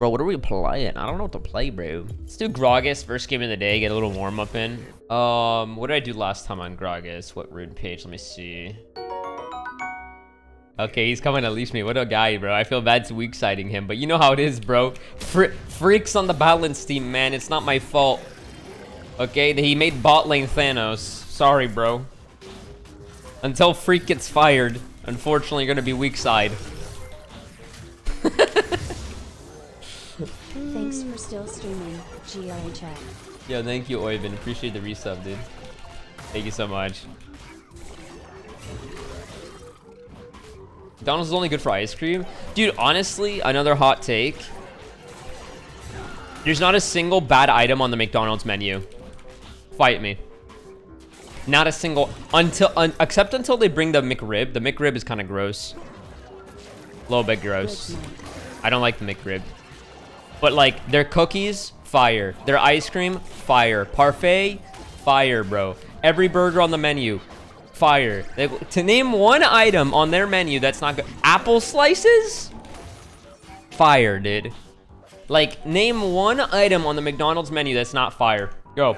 Bro, what are we playing? I don't know what to play, bro. Let's do Gragas, first game of the day, get a little warm-up in. What did I do last time on Gragas? What rune page? Let me see. Okay, he's coming to leash me. What a guy, bro. I feel bad's weak-siding him, but you know how it is, bro. Freaks on the balance team, man. It's not my fault. Okay, he made bot lane Thanos. Sorry, bro. Until Freak gets fired, unfortunately, you're gonna be weak-side. Thanks for still streaming, GLA chat. Yo, thank you, Oyvin. Appreciate the resub, dude. Thank you so much. McDonald's is only good for ice cream. Dude, honestly, another hot take. There's not a single bad item on the McDonald's menu. Fight me. Not a single, except until they bring the McRib. The McRib is kind of gross. A little bit gross. I don't like the McRib. But like, their cookies, fire. Their ice cream, fire. Parfait, fire, bro. Every burger on the menu, fire. They, to name one item on their menu that's not good. Apple slices? Fire, dude. Like, name one item on the McDonald's menu that's not fire. Go.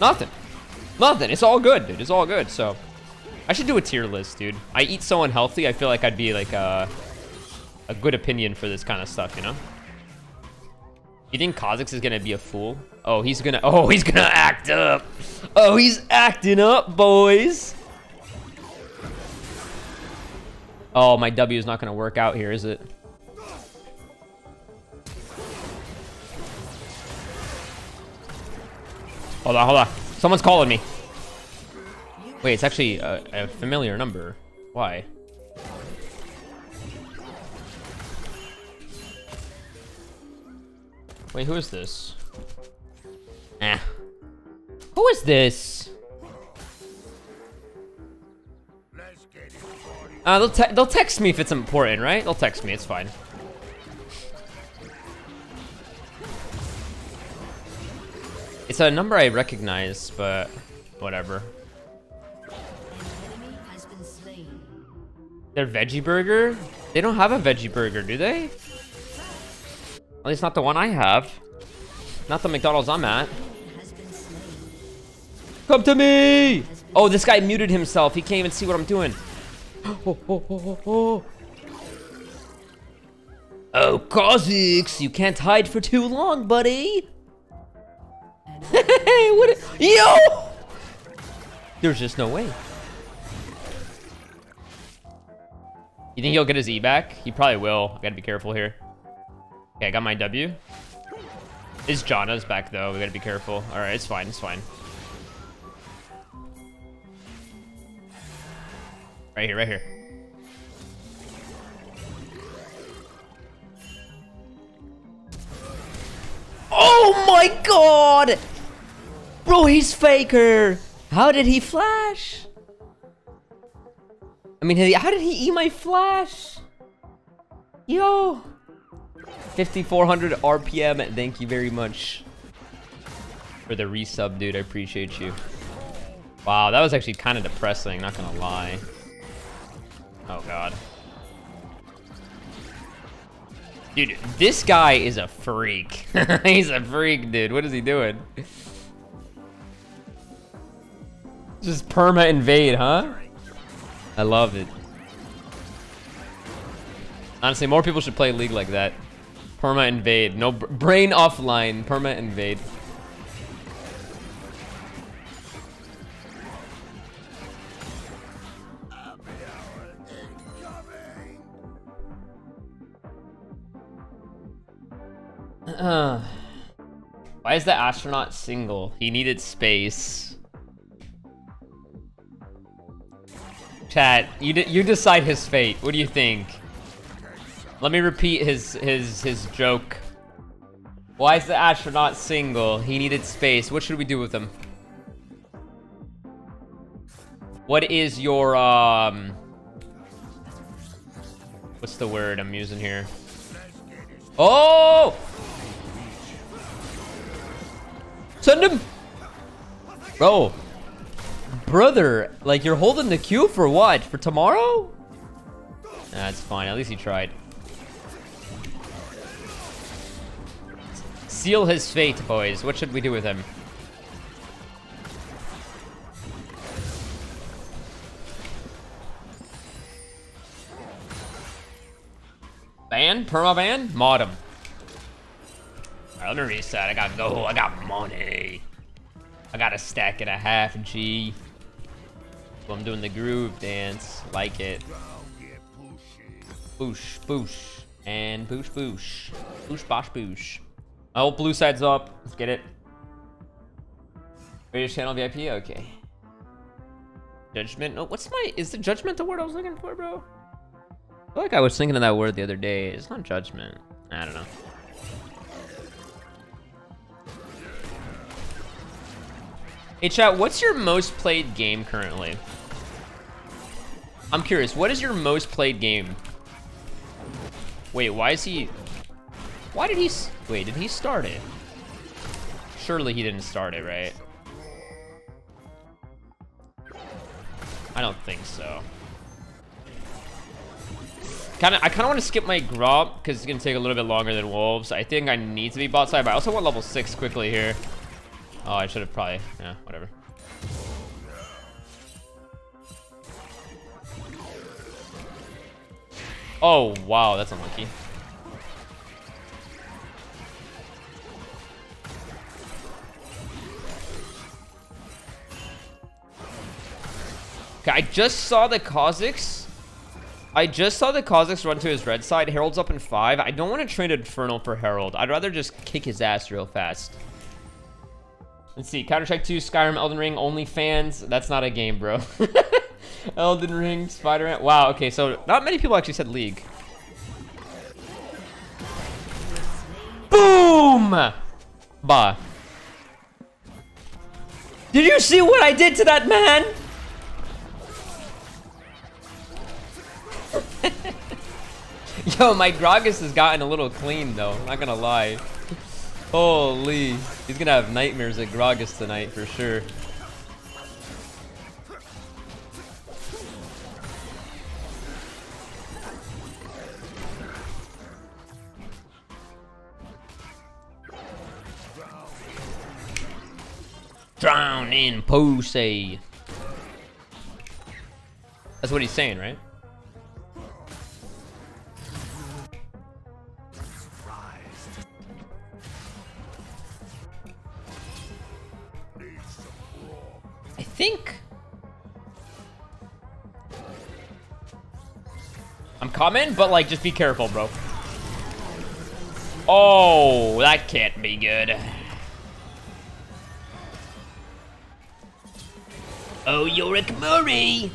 Nothing. Nothing. It's all good, dude. It's all good, so. I should do a tier list, dude. I eat so unhealthy, I feel like I'd be like a good opinion for this kind of stuff, you know? You think Kha'Zix is gonna be a fool? Oh, he's gonna act up. Oh, he's acting up, boys. Oh, my W is not gonna work out here, is it? Hold on, hold on. Someone's calling me. Wait, it's actually a familiar number. Why? Wait, who is this? Eh. Who is this? They'll text me if it's important, right? They'll text me, it's fine. It's a number I recognize, but whatever. Their veggie burger? They don't have a veggie burger, do they? At least not the one I have. Not the McDonald's I'm at. Come to me! Oh, this guy muted himself. He can't even see what I'm doing. Oh, oh, oh, oh, oh. Oh, Kha'Zix, you can't hide for too long, buddy. Hey, what? Yo! There's just no way. You think he'll get his E back? He probably will. I gotta be careful here. Okay, I got my W. His Janna's back though. We gotta be careful. All right, it's fine. It's fine. Right here, right here. Oh my God! Bro, he's Faker. How did he flash? I mean, how did he eat my flash? Yo. 5,400 RPM, thank you very much for the resub, dude. I appreciate you. Wow, that was actually kind of depressing, not gonna lie. Oh God. Dude, this guy is a freak. He's a freak, dude. What is he doing? Just perma invade, huh? I love it. Honestly, more people should play League like that. Perma invade. No brain offline. Perma invade. Why is the astronaut single? He needed space. Chat, you decide his fate. What do you think? Let me repeat his joke. Why is the astronaut single? He needed space. What should we do with him? What is your what's the word I'm using here? Oh! Send him! Bro. Brother, like you're holding the queue for what? For tomorrow? That's fine. At least he tried. Seal his fate, boys. What should we do with him? Ban? Permaban? Mod him. Alright, let me reset. I got gold. I got money. I got a stack and a half G. So I'm doing the groove dance. Like it. Boosh, boosh. And boosh, boosh. Boosh, bosh, boosh. My whole blue side's up. Let's get it. British channel VIP? Okay. Judgment? No, what's my... Is the judgment the word I was looking for, bro? I feel like I was thinking of that word the other day. It's not judgment. I don't know. Hey, chat, what's your most played game currently? I'm curious. What is your most played game? Wait, why is he... Why did he... Wait, did he start it? Surely he didn't start it, right? I don't think so. I kind of want to skip my Gromp because it's going to take a little bit longer than Wolves. I think I need to be bot side, but I also want level 6 quickly here. Oh, I should have probably... Yeah, whatever. Oh, wow, that's unlucky. Okay, I just saw the Kha'Zix. I just saw the Kha'Zix run to his red side. Harold's up in 5. I don't want to trade Infernal for Harold. I'd rather just kick his ass real fast. Let's see. Counter-Strike 2, Skyrim, Elden Ring, OnlyFans. That's not a game, bro. Elden Ring, Spider-Man. Wow, okay, so not many people actually said League. Boom! Bah. Did you see what I did to that man? Yo, my Gragas has gotten a little clean though, I'm not gonna lie. Holy, he's gonna have nightmares at Gragas tonight for sure. Drown in pussy. That's what he's saying, right? I think I'm coming, but like just be careful, bro. Oh, that can't be good. Oh, Yorick Murray.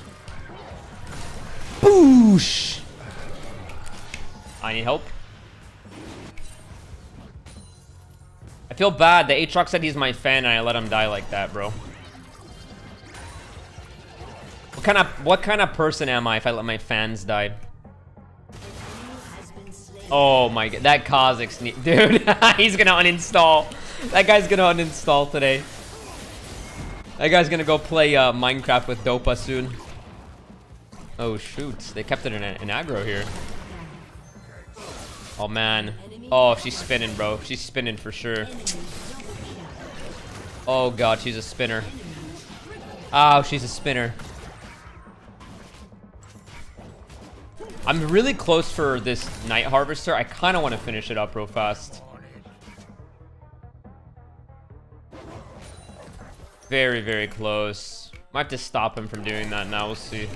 Boosh. I need help. I feel bad. The Aatrox said he's my fan and I let him die like that, bro. What kind of person am I if I let my fans die? Oh my god, that Kha'Zix, dude, he's gonna uninstall. That guy's gonna uninstall today. That guy's gonna go play Minecraft with Dopa soon. Oh shoot, they kept it in an aggro here. Oh man, oh she's spinning, bro. She's spinning for sure. Oh god, she's a spinner. Oh, she's a spinner. I'm really close for this Night Harvester. I kind of want to finish it up real fast. Very, very close. Might have to stop him from doing that now. We'll see.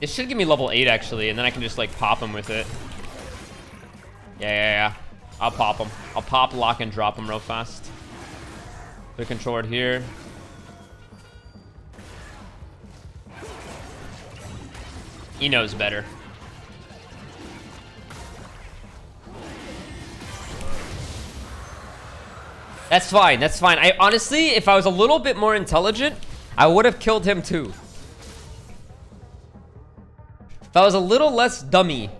This should give me level 8, actually, and then I can just, like, pop him with it. Yeah, yeah, yeah. I'll pop him. I'll pop, lock, and drop him real fast. Put a controller here. He knows better. That's fine, that's fine. I honestly, if I was a little bit more intelligent, I would have killed him too. If I was a little less dummy.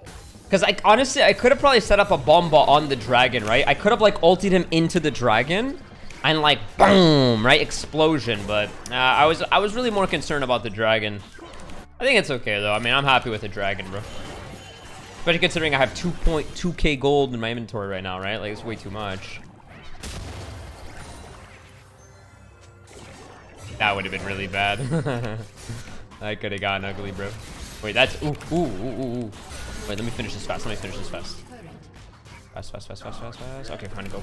Because I honestly, I could have probably set up a bomba on the dragon, right? I could have like ulted him into the dragon and like boom, right? Explosion, but I was really more concerned about the dragon. I think it's okay, though. I mean, I'm happy with a dragon, bro. Especially considering I have 2.2k gold in my inventory right now, right? Like, it's way too much. That would have been really bad. I could have gotten ugly, bro. Wait, that's... Ooh, ooh, ooh, ooh, ooh. Wait, let me finish this fast. Let me finish this fast. Fast. Okay, fine. Go.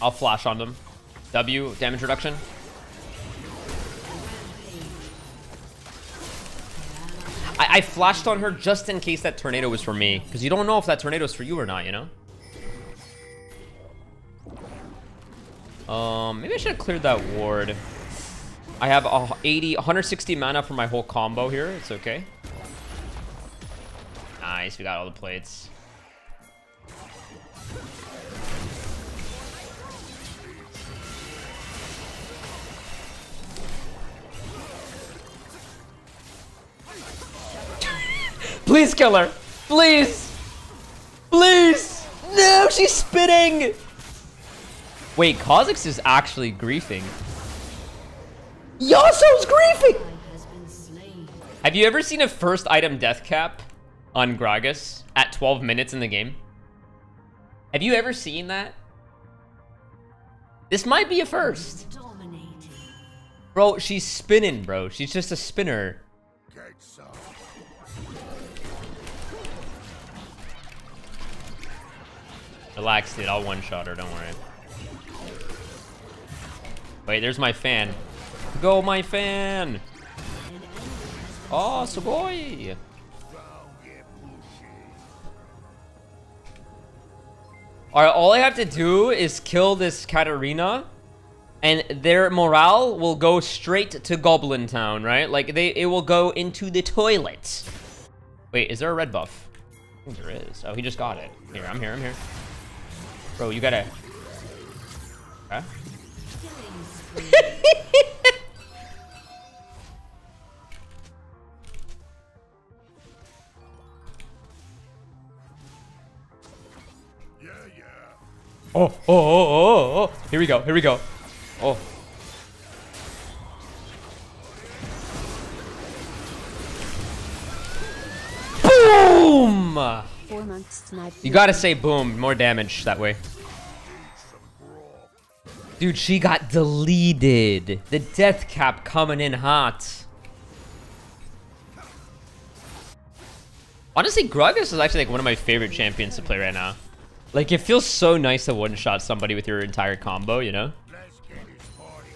I'll flash on them. W, damage reduction. I flashed on her just in case that tornado was for me. Because you don't know if that tornado is for you or not, you know? Maybe I should have cleared that ward. I have 160 mana for my whole combo here. It's okay. Nice, we got all the plates. Please kill her. Please. Please. No, she's spitting. Wait, Kha'Zix is actually griefing. Yasuo's griefing. Have you ever seen a first item death cap on Gragas at 12 minutes in the game? Have you ever seen that? This might be a first. Bro, she's spinning, bro. She's just a spinner. Relax, dude. I'll one-shot her. Don't worry. Wait, there's my fan. Go, my fan! Oh, sugoi! Alright, all I have to do is kill this Katarina, and their morale will go straight to Goblin Town, right? Like, it will go into the toilet. Wait, is there a red buff? I think there is. Oh, he just got it. Here, I'm here. Bro, you gotta... Huh? Yeah. Oh. Here we go. Oh. Boom! You gotta say boom, more damage that way. Dude, she got deleted. The death cap coming in hot. Honestly, Gragas is actually like one of my favorite champions to play right now. Like, it feels so nice to one-shot somebody with your entire combo, you know?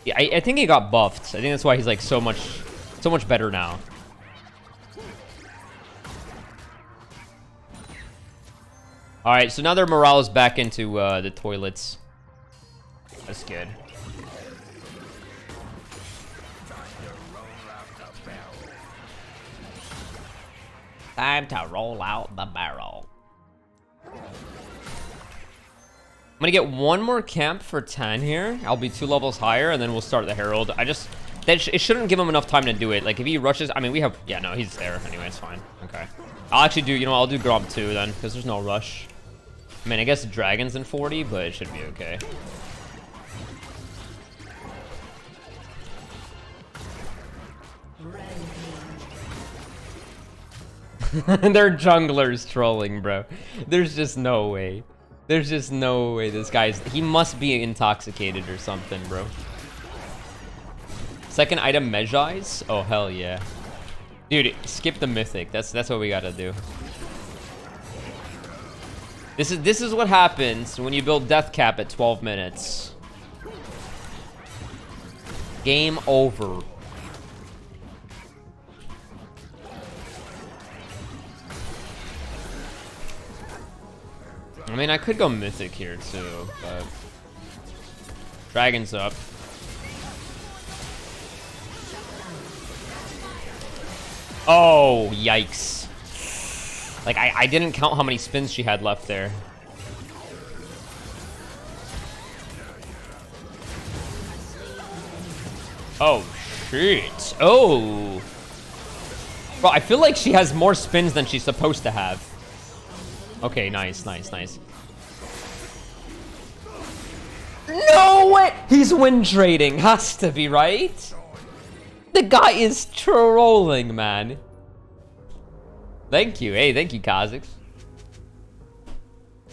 Yeah, I think he got buffed. I think that's why he's like so much better now. All right, so now their morale is back into the toilets. That's good. Time to roll out the barrel. I'm gonna get one more camp for 10 here. I'll be 2 levels higher, and then we'll start the Herald. It shouldn't give him enough time to do it. Like, if he rushes, I mean, we have... Yeah, no, he's there. Anyway, it's fine. Okay. I'll actually do... You know, I'll do Grom 2 then, because there's no rush. I mean, I guess Dragon's in 40, but it should be okay. They're junglers trolling, bro. There's just no way this guy's... He must be intoxicated or something, bro. Second item, Mejai's. Oh, hell yeah. Dude, skip the mythic. That's what we gotta do. This is what happens when you build death cap at 12 minutes. Game over. I mean, I could go mythic here too, but Dragon's up. Oh, yikes. Like, I didn't count how many spins she had left there. Oh, shit. Oh. Bro, I feel like she has more spins than she's supposed to have. Okay, nice. No way! He's wind trading. Has to be, right? The guy is trolling, man. Thank you. Hey, thank you, Kha'Zix.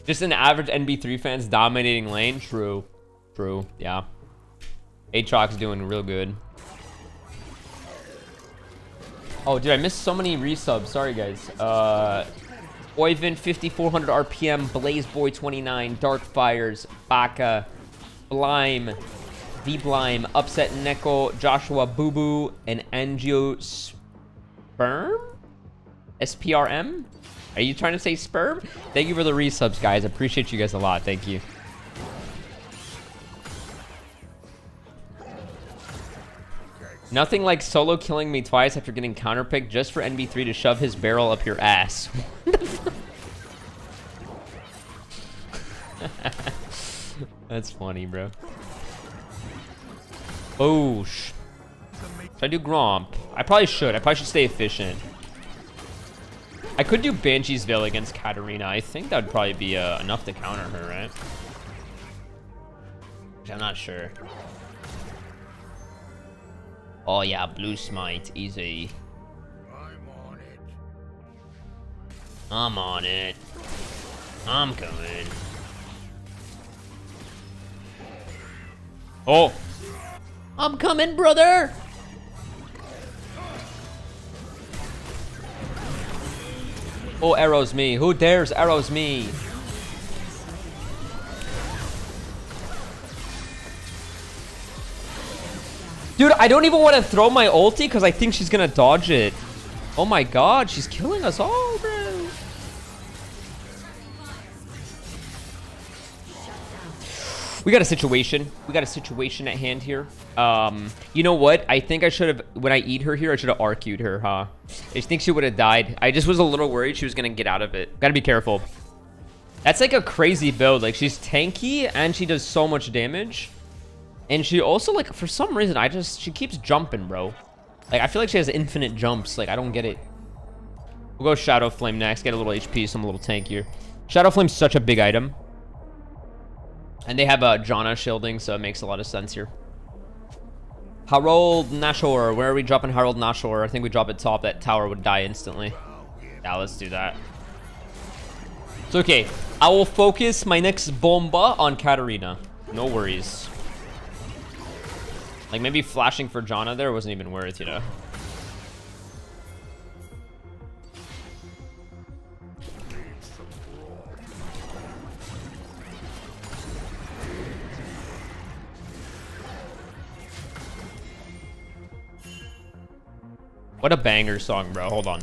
Just an average NB3 fans dominating lane. True. True. Yeah. Aatrox doing real good. Oh, dude, I missed so many resubs. Sorry, guys. Oivin, 5,400 RPM. Blazeboy, 29. Darkfires. Baka. Blime. V-Blime. Upset Neko. Joshua Boo Boo. And Angiosperm? SPRM? Are you trying to say sperm? Thank you for the resubs, guys. I appreciate you guys a lot. Thank you. Nothing like solo killing me twice after getting counterpicked just for NB3 to shove his barrel up your ass. That's funny, bro. Oh, should I do Gromp? I probably should. I probably should stay efficient. I could do Banshee's Veil against Katarina. I think that would probably be enough to counter her, right? I'm not sure. Oh yeah, Blue Smite, easy. I'm on it. I'm on it. I'm coming. Oh! I'm coming, brother! Oh, arrows me. Who dares arrows me? Dude, I don't even want to throw my ulti because I think she's going to dodge it. Oh my god, she's killing us all, bro. We got a situation. We got a situation at hand here. You know what? I think I should have, when I eat her here, I should have RQ'd her, huh? I think she would have died. I just was a little worried she was going to get out of it. Got to be careful. That's like a crazy build. Like, she's tanky and she does so much damage. And she also, like, for some reason, she keeps jumping, bro. Like, I feel like she has infinite jumps. Like, I don't get it. We'll go Shadow Flame next. Get a little HP, so I'm a little tankier. Shadow Flame's such a big item. And they have Janna shielding, so it makes a lot of sense here. Harold Nashor. Where are we dropping Harold Nashor? I think we drop it top. That tower would die instantly. Yeah, let's do that. It's okay. I will focus my next Bomba on Katarina. No worries. Like, maybe flashing for Janna there wasn't even worth, you know? What a banger song, bro. Hold on.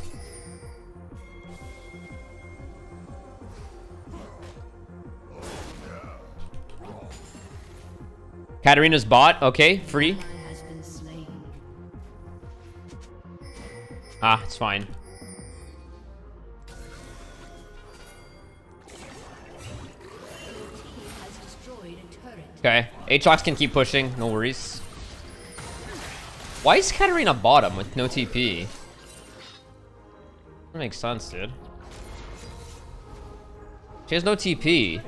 Katarina's bot. Okay, free. Ah, it's fine. Okay, Aatrox can keep pushing. No worries. Why is Katarina bottom with no TP? That makes sense, dude. She has no TP.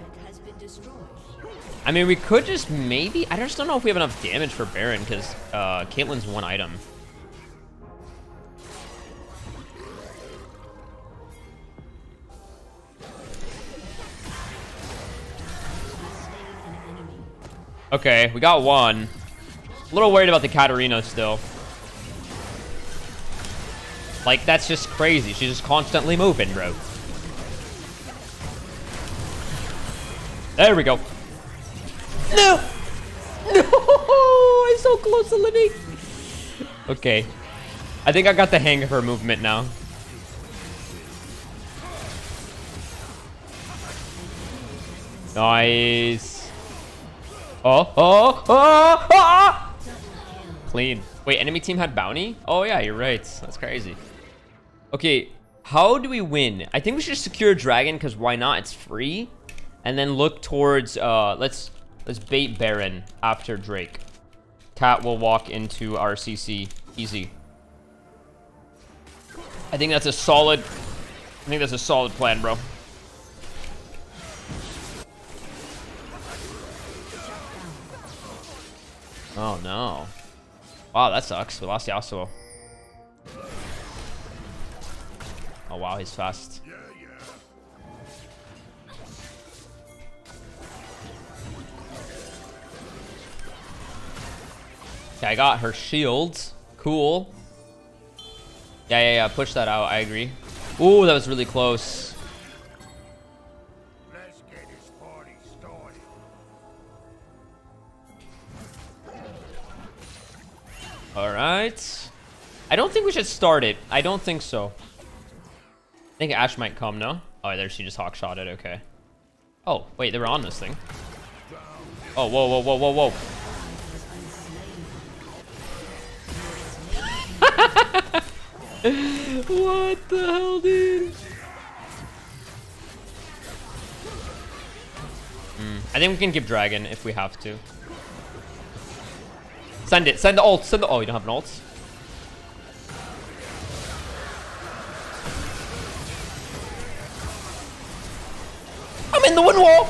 I mean, we could just maybe... I just don't know if we have enough damage for Baron, because Caitlyn's one item. Okay, we got one. A little worried about the Katarina still. Like, that's just crazy. She's just constantly moving, bro. There we go. No! No! I'm so close to living. Okay. I think I got the hang of her movement now. Nice. Oh, oh, oh, oh! Clean. Wait, enemy team had bounty? Oh yeah, you're right. That's crazy. Okay, how do we win? I think we should just secure dragon, because why not? It's free. And then look towards let's bait Baron after Drake. Cat will walk into our CC. Easy. I think that's a solid plan, bro. Oh no. Wow, that sucks. We lost Yasuo. Oh wow, he's fast. Okay, I got her shields. Cool. Yeah. Push that out. I agree. Ooh, that was really close. Let's get this party started. All right. I don't think we should start it. I don't think so. I think Ashe might come, no? Oh, there she just hawkshot it, okay. Oh, wait, they were on this thing. Oh, whoa. What the hell, dude? I think we can give Dragon if we have to. Send it, send the ult, send the... Oh, you don't have an ult? I'm in the wind wall!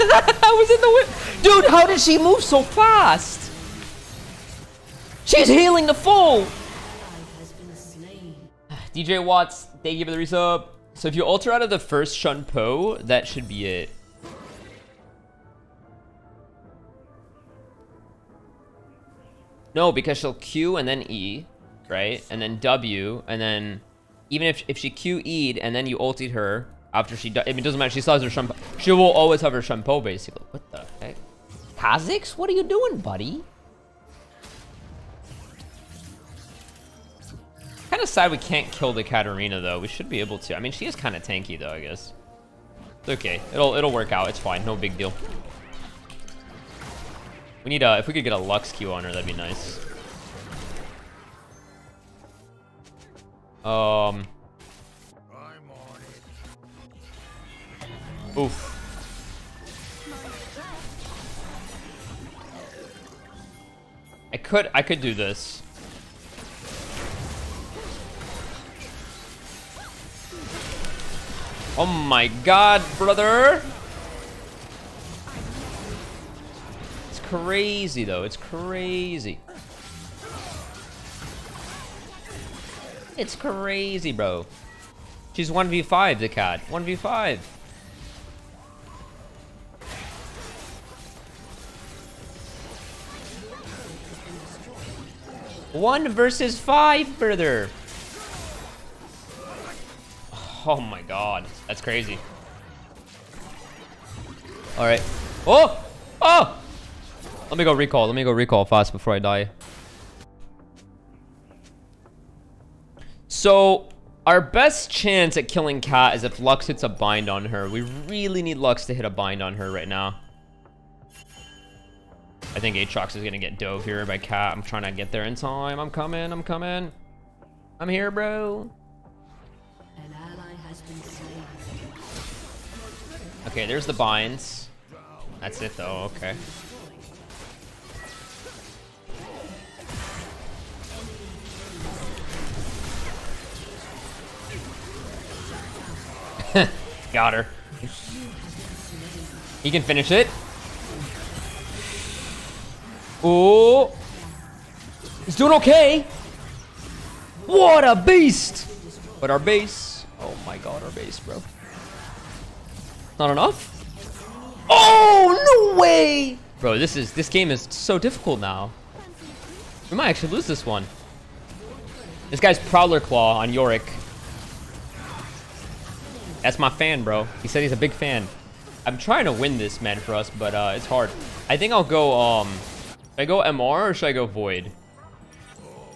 I was in the wind... Dude, how did she move so fast? She's healing the foe! DJ Watts, thank you for the resub. So if you alter out of the first Shun Po, that should be it. No, because she'll Q and then E, right? And then W, and then... Even if she QE'd and then you ultied her, after she died, I mean, it doesn't matter, she still has her Shun Po. She will always have her Shun Po, basically. What the heck? Kha'Zix, what are you doing, buddy? Kind of sad we can't kill the Katarina though. We should be able to. I mean, she is kind of tanky though, I guess. It's okay. It'll work out. It's fine. No big deal. We need if we could get a Lux Q on her, that'd be nice. Oof. I could do this. Oh my god, brother! It's crazy though, it's crazy. It's crazy, bro. She's 1v5, the cat. 1v5. One versus five, brother. Oh my god, that's crazy. All right. Oh! Let me go recall fast before I die. So, our best chance at killing Kat is if Lux hits a bind on her. We really need Lux to hit a bind on her right now. I think Aatrox is gonna get dove here by Kat. I'm trying to get there in time. I'm coming. I'm here, bro. Okay, there's the binds. That's it though, okay. Got her. He can finish it. Oh, he's doing okay. What a beast! But our base, oh my god, our base, bro. Not enough? Oh, no way! Bro, this game is so difficult now. We might actually lose this one. This guy's Prowler Claw on Yorick. That's my fan, bro. He said he's a big fan. I'm trying to win this, man, for us, but it's hard. I think I'll go, should I go MR or should I go Void?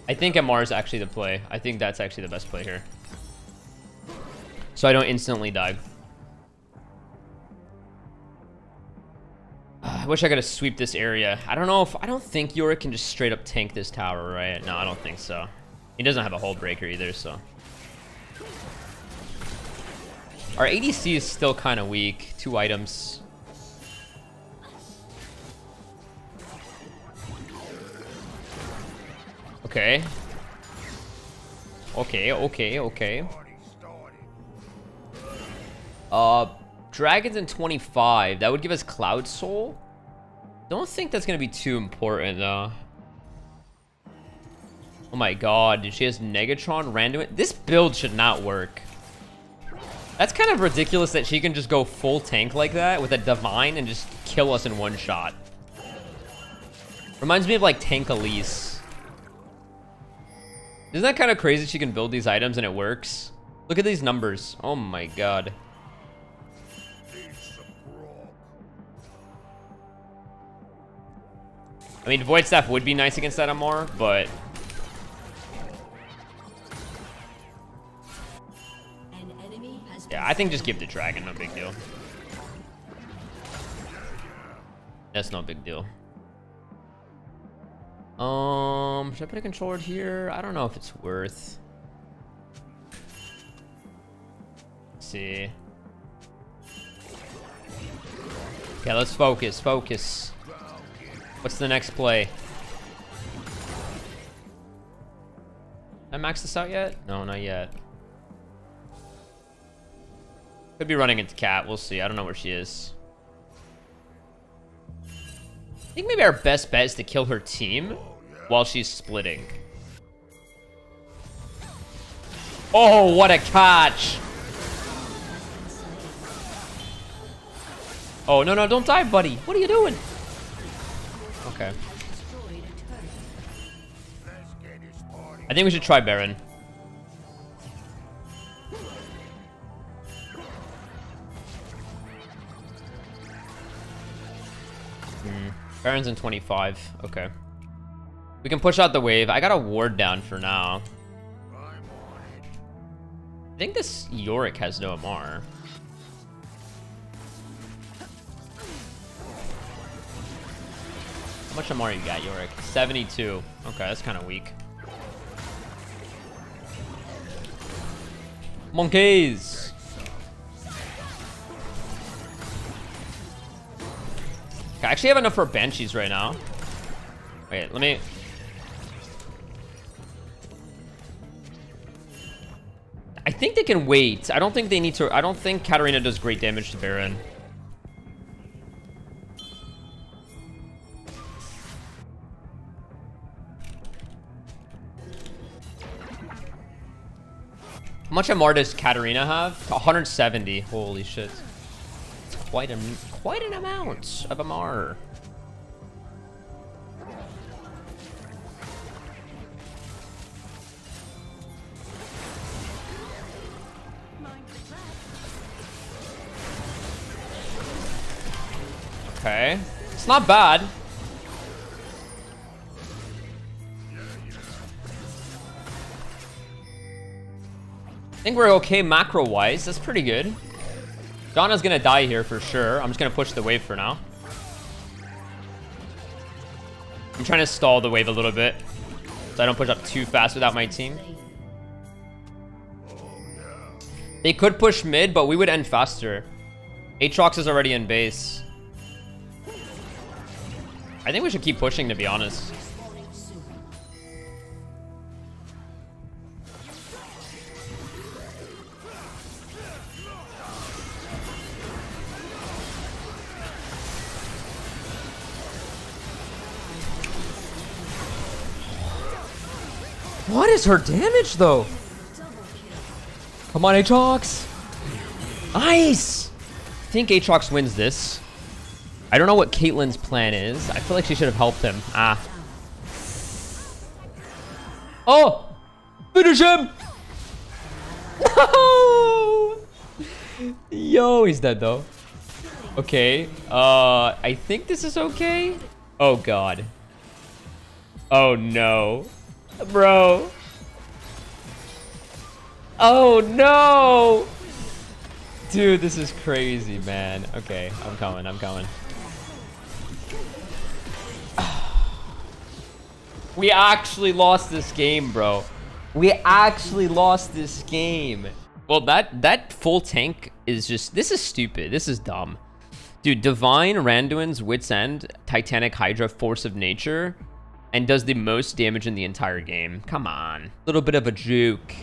I think MR is actually the play. I think that's actually the best play here. So I don't instantly die. I wish I could have swept this area. I don't think Yorick can just straight up tank this tower, right? No, I don't think so. He doesn't have a hull breaker either, so. Our ADC is still kind of weak. 2 items. Okay. Dragon's in 25. That would give us Cloud Soul. Don't think that's gonna be too important though. Oh my god, dude, she has Negatron, Randuin. This build should not work. That's kind of ridiculous that she can just go full tank like that with a Divine and just kill us in one shot. Reminds me of like Tank Elise. Isn't that kind of crazy she can build these items and it works? Look at these numbers. Oh my god. I mean, Void Staff would be nice against that Amar, but... yeah, I think just give the dragon, no big deal. That's no big deal. Should I put a controller here? I don't know if it's worth. Let's see. Okay, let's focus, focus. What's the next play? Did I max this out yet? No, not yet. Could be running into Cat. We'll see. I don't know where she is. I think maybe our best bet is to kill her team while she's splitting. Oh, what a catch! Oh, no, no, don't die, buddy. What are you doing? Okay. I think we should try Baron. Baron's in 25. Okay. We can push out the wave. I got a ward down for now. I think this Yorick has no MR. How much MR you got, Yorick? 72. Okay, that's kind of weak. Monkeys! I actually have enough for Banshee's right now. Wait, let me... I think they can wait. I don't think they need to... I don't think Katarina does great damage to Baron. How much MR does Katarina have? 170. Holy shit. Quite an amount of MR. Okay, it's not bad. I think we're okay macro-wise. That's pretty good. Janna's gonna die here for sure. I'm just gonna push the wave for now. I'm trying to stall the wave a little bit so I don't push up too fast without my team. They could push mid, but we would end faster. Aatrox is already in base. I think we should keep pushing, to be honest. What is her damage, though? Come on, Aatrox. Nice! I think Aatrox wins this. I don't know what Caitlyn's plan is. I feel like she should have helped him. Ah. Oh! Finish him! No! Yo, he's dead, though. Okay. I think this is okay. Oh, God. Oh, no. Bro. Oh no! Dude, this is crazy, man. Okay, I'm coming, I'm coming. We actually lost this game, bro. We actually lost this game. Well, that full tank is just... this is stupid. This is dumb. Dude, Divine, Randuin's, Wit's End, Titanic Hydra, Force of Nature... and does the most damage in the entire game. Come on. A little bit of a juke.